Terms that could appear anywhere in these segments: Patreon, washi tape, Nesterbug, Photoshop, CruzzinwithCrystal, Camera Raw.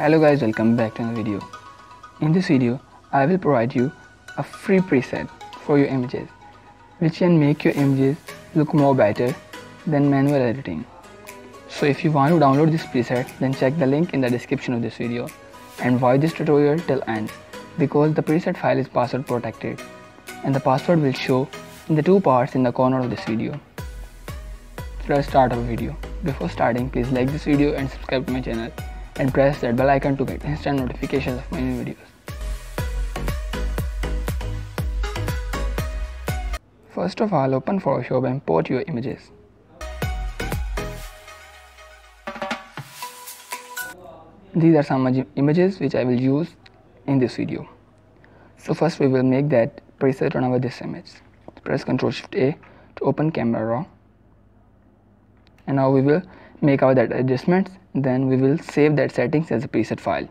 Hello guys, welcome back to another video. In this video, I will provide you a free preset for your images, which can make your images look more better than manual editing. So if you want to download this preset, then check the link in the description of this video and watch this tutorial till end, because the preset file is password protected and the password will show in the two parts in the corner of this video. So let's start our video. Before starting, please like this video and subscribe to my channel, and press that bell icon to get instant notifications of my new videos. First of all, open Photoshop and import your images. These are some images which I will use in this video. So first we will make that preset on our this image. Press Ctrl+Shift+A to open Camera Raw. And now we will make our that adjustments, then we will save that settings as a preset file.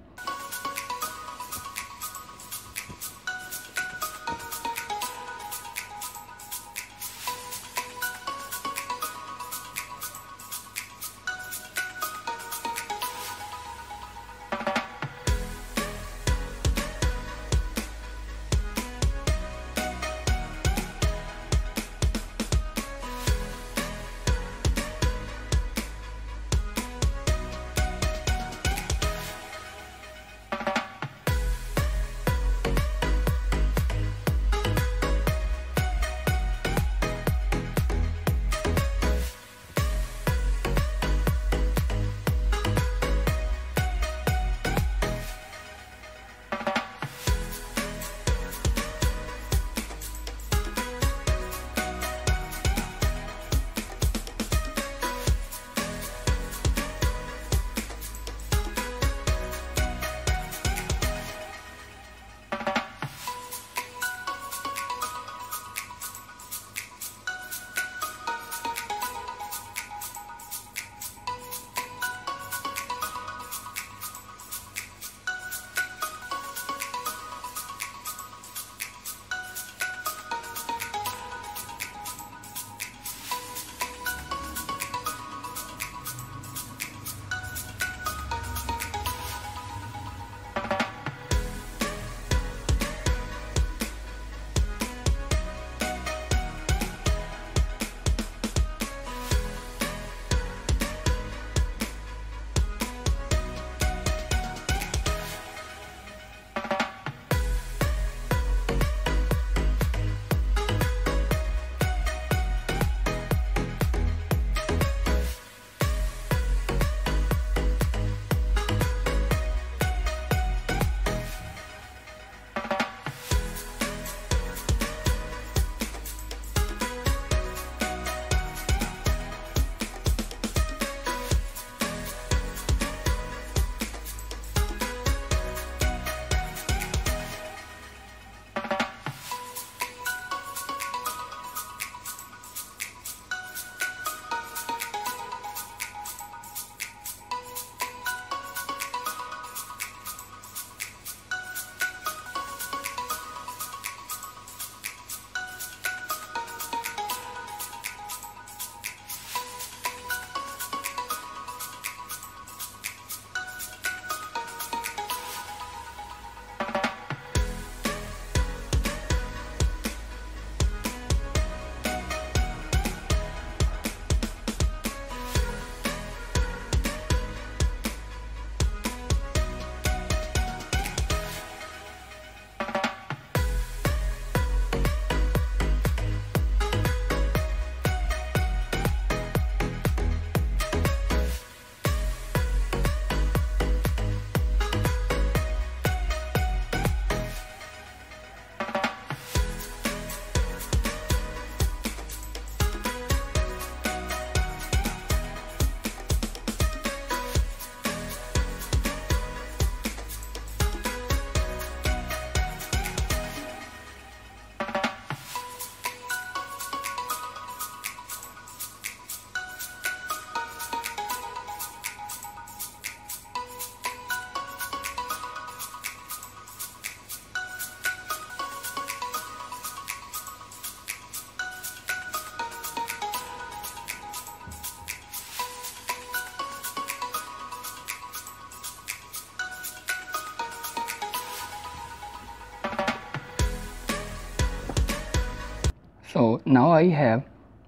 So now I have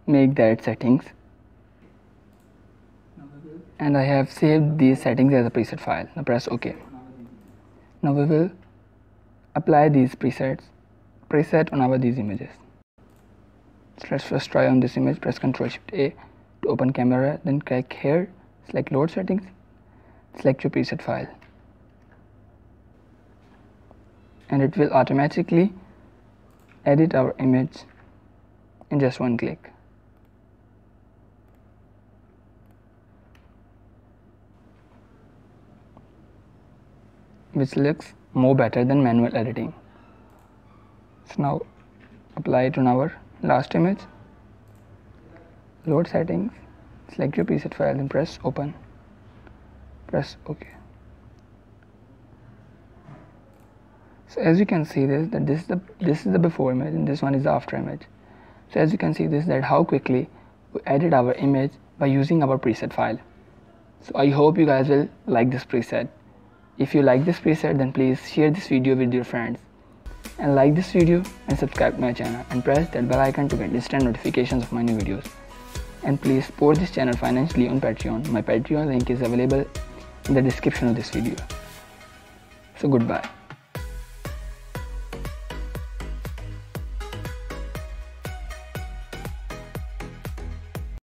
made that settings and I have saved these settings as a preset file. Now press OK. Now we will apply these preset on our these images. So let's first try on this image. Press Ctrl+Shift+A to open camera, then click here, select load settings, select your preset file, and it will automatically edit our image in just one click. Which looks more better than manual editing. So now apply it on our last image. Load settings, select your preset file and press open. Press OK. So as you can see this, that this is the before image and this one is the after image. So as you can see this, that how quickly we edit our image by using our preset file. So I hope you guys will like this preset. If you like this preset, then please share this video with your friends and like this video and subscribe to my channel and press that bell icon to get instant notifications of my new videos. And please support this channel financially on Patreon. My Patreon link is available in the description of this video. So goodbye.